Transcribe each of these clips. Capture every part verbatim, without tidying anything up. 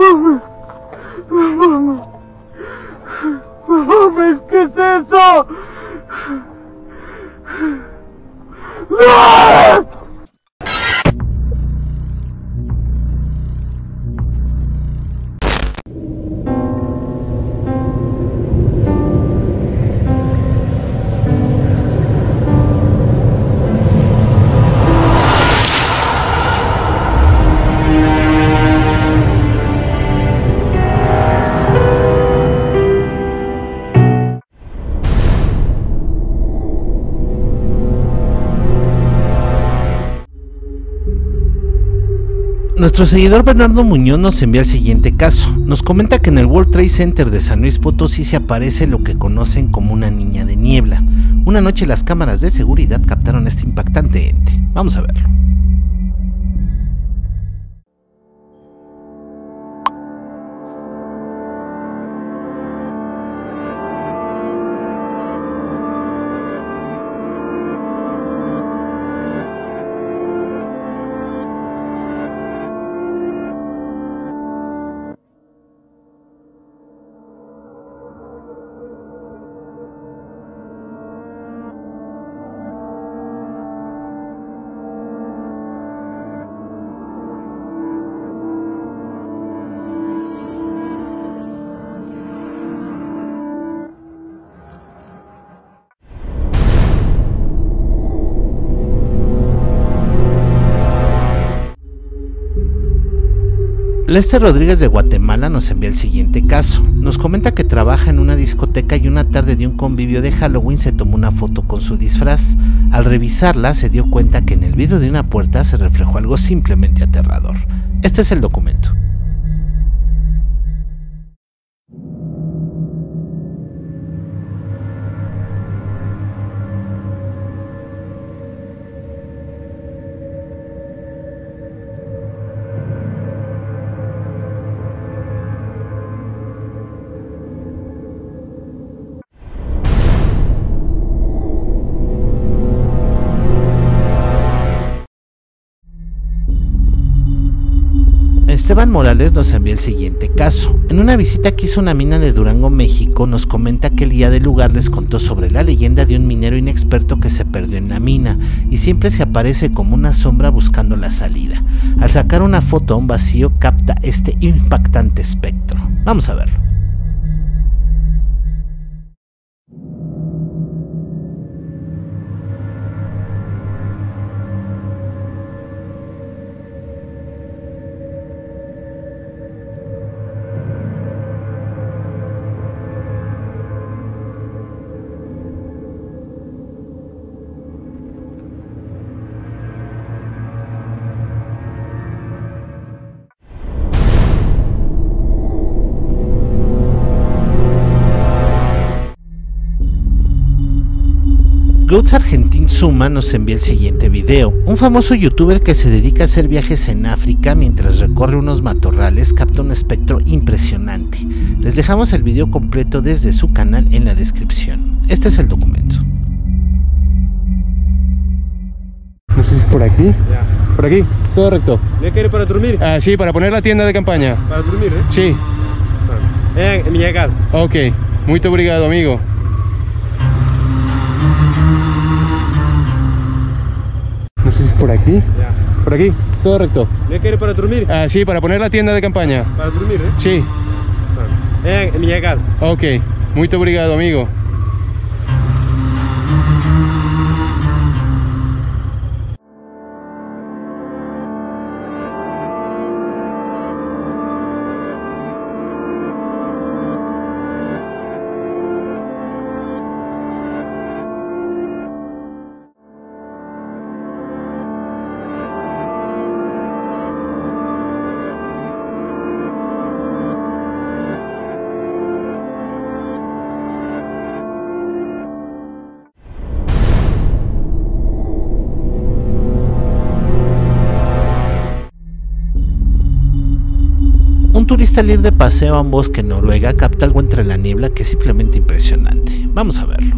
mames, no mames, no mames, ¿qué es eso? ¡No! Nuestro seguidor Bernardo Muñoz nos envía el siguiente caso. Nos comenta que en el World Trade Center de San Luis Potosí se aparece lo que conocen como una niña de niebla. Una noche las cámaras de seguridad captaron este impactante ente. Vamos a verlo. Lester Rodríguez de Guatemala nos envía el siguiente caso. Nos comenta que trabaja en una discoteca y una tarde de un convivio de Halloween se tomó una foto con su disfraz. Al revisarla se dio cuenta que en el vidrio de una puerta se reflejó algo simplemente aterrador. Este es el documento. Esteban Morales nos envía el siguiente caso. En una visita que hizo una mina de Durango, México, nos comenta que el guía del lugar les contó sobre la leyenda de un minero inexperto que se perdió en la mina y siempre se aparece como una sombra buscando la salida. Al sacar una foto a un vacío capta este impactante espectro. Vamos a verlo. Goats Argentin Suma nos envía el siguiente video. Un famoso youtuber que se dedica a hacer viajes en África mientras recorre unos matorrales capta un espectro impresionante. Les dejamos el video completo desde su canal en la descripción. Este es el documento. No sé si es por aquí. Ya. Por aquí, todo recto. ¿Ya que ir para dormir? Ah, sí, para poner la tienda de campaña. Para dormir, ¿eh? Sí. Eh, en mi casa. Ok, muy obrigado, amigo. Por aquí, ya. Por aquí, todo recto. ¿Ya que ir para dormir? Ah, sí, para poner la tienda de campaña. Para dormir, ¿eh? Sí. Eh, en mi casa. Ok, muy obrigado, amigo. Un turista al ir de paseo a un bosque en Noruega capta algo entre la niebla que es simplemente impresionante. Vamos a verlo.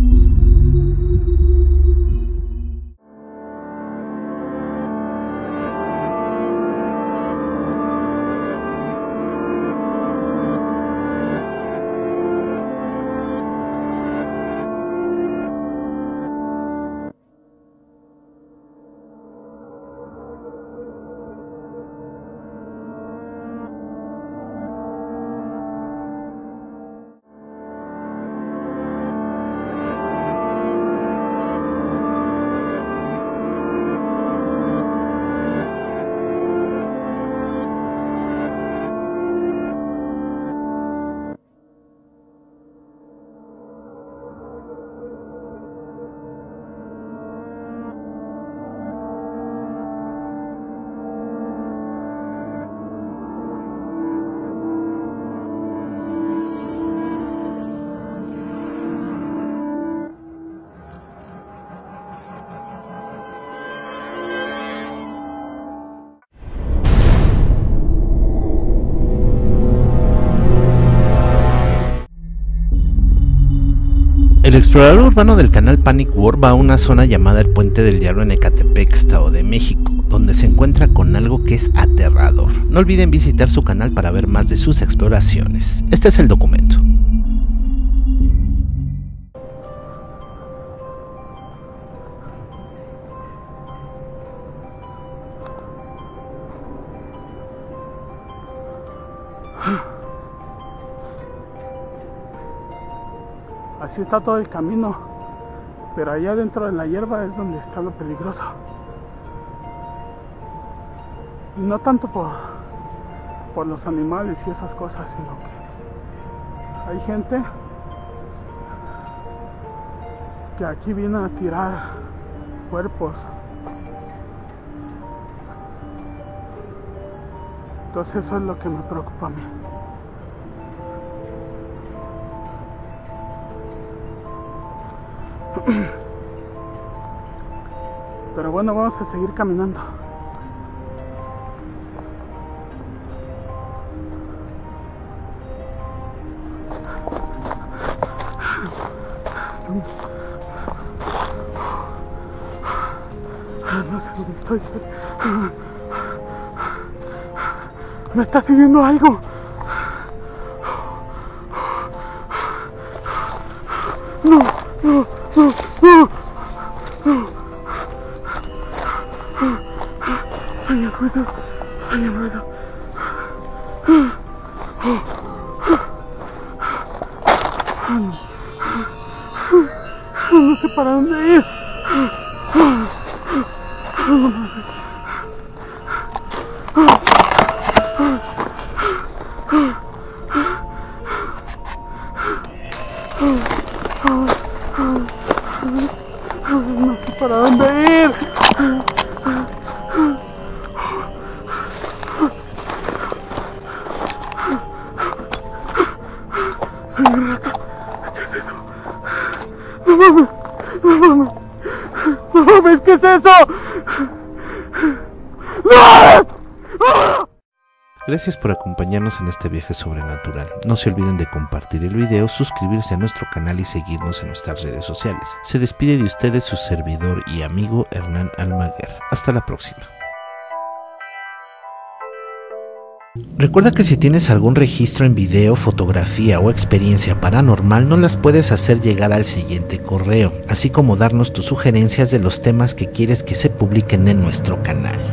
El explorador urbano del canal Panic War va a una zona llamada el Puente del Diablo en Ecatepec, Estado de México, donde se encuentra con algo que es aterrador. No olviden visitar su canal para ver más de sus exploraciones. Este es el documento. Así está todo el camino, pero allá adentro en la hierba es donde está lo peligroso. No tanto por, por los animales y esas cosas, sino que hay gente que aquí viene a tirar cuerpos. Entonces eso es lo que me preocupa a mí. Pero bueno, vamos a seguir caminando. No sé dónde estoy. Me está siguiendo algo. No, no, no, no, no. Soy el ruido, soy el ruido. No sé para dónde ir. No sé para dónde ir. Soy un rato. ¿Qué es eso? No mames, no mames, no mames, ¿qué es eso? ¡No! Gracias por acompañarnos en este viaje sobrenatural. No se olviden de compartir el video, suscribirse a nuestro canal y seguirnos en nuestras redes sociales. Se despide de ustedes su servidor y amigo Hernán Almaguer. Hasta la próxima. Recuerda que si tienes algún registro en video, fotografía o experiencia paranormal, no las puedes hacer llegar al siguiente correo, así como darnos tus sugerencias de los temas que quieres que se publiquen en nuestro canal.